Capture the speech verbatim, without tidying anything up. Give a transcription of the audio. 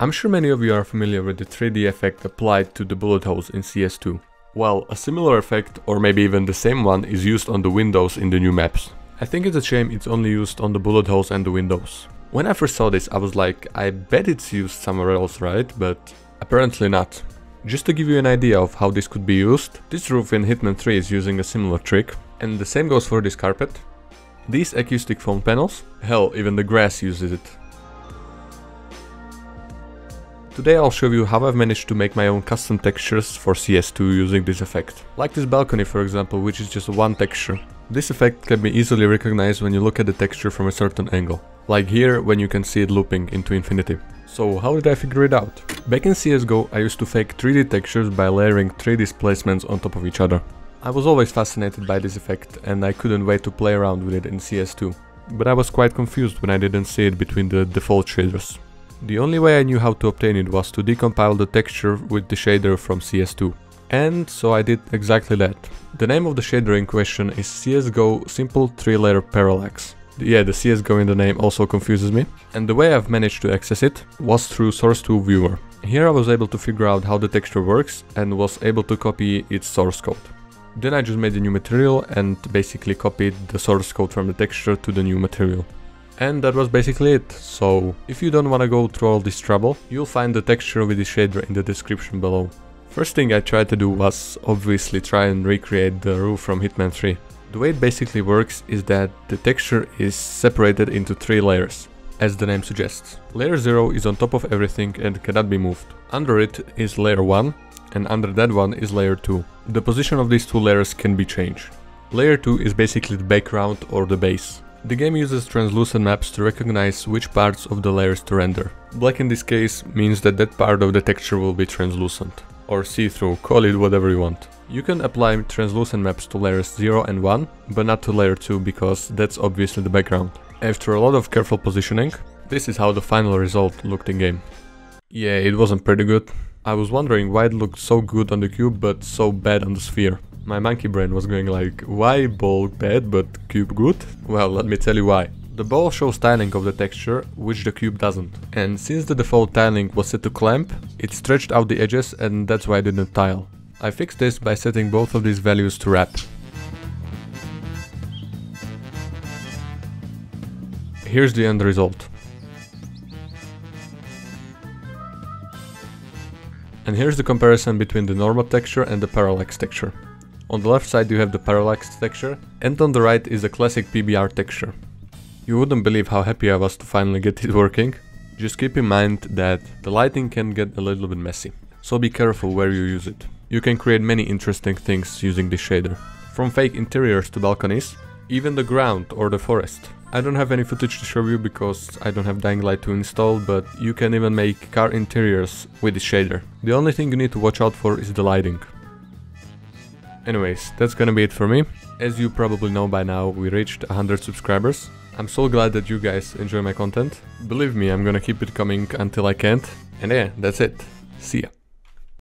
I'm sure many of you are familiar with the three D effect applied to the bullet holes in C S two. Well, a similar effect, or maybe even the same one, is used on the windows in the new maps. I think it's a shame it's only used on the bullet holes and the windows. When I first saw this, I was like, I bet it's used somewhere else, right? But apparently not. Just to give you an idea of how this could be used, this roof in Hitman three is using a similar trick, and the same goes for this carpet, these acoustic foam panels, hell, even the grass uses it. Today I'll show you how I've managed to make my own custom textures for C S two using this effect. Like this balcony, for example, which is just one texture. This effect can be easily recognized when you look at the texture from a certain angle. Like here, when you can see it looping into infinity. So how did I figure it out? Back in C S G O, I used to fake three D textures by layering three displacements on top of each other. I was always fascinated by this effect and I couldn't wait to play around with it in C S two. But I was quite confused when I didn't see it between the default shaders. The only way I knew how to obtain it was to decompile the texture with the shader from C S two. And so I did exactly that. The name of the shader in question is C S G O Simple three-Layer Parallax. Yeah, the C S G O in the name also confuses me. And the way I've managed to access it was through Source two Viewer. Here I was able to figure out how the texture works and was able to copy its source code. Then I just made a new material and basically copied the source code from the texture to the new material. And that was basically it, so if you don't want to go through all this trouble, you'll find the texture with the shader in the description below. First thing I tried to do was obviously try and recreate the roof from Hitman three. The way it basically works is that the texture is separated into three layers, as the name suggests. Layer zero is on top of everything and cannot be moved. Under it is layer one, and under that one is layer two. The position of these two layers can be changed. Layer two is basically the background or the base. The game uses translucent maps to recognize which parts of the layers to render. Black in this case means that that part of the texture will be translucent. Or see-through, call it whatever you want. You can apply translucent maps to layers zero and one, but not to layer two, because that's obviously the background. After a lot of careful positioning, this is how the final result looked in-game. Yeah, it wasn't pretty good. I was wondering why it looked so good on the cube, but so bad on the sphere. My monkey brain was going like, why ball bad but cube good? Well, let me tell you why. The ball shows tiling of the texture, which the cube doesn't. And since the default tiling was set to clamp, it stretched out the edges and that's why it didn't tile. I fixed this by setting both of these values to wrap. Here's the end result. And here's the comparison between the normal texture and the parallax texture. On the left side you have the parallax texture, and on the right is the classic P B R texture. You wouldn't believe how happy I was to finally get it working. Just keep in mind that the lighting can get a little bit messy, so be careful where you use it. You can create many interesting things using this shader. From fake interiors to balconies, even the ground or the forest. I don't have any footage to show you because I don't have Dying Light to install, but you can even make car interiors with this shader. The only thing you need to watch out for is the lighting. Anyways, that's gonna be it for me. As you probably know by now, we reached one hundred subscribers. I'm so glad that you guys enjoy my content. Believe me, I'm gonna keep it coming until I can't. And yeah, that's it. See ya.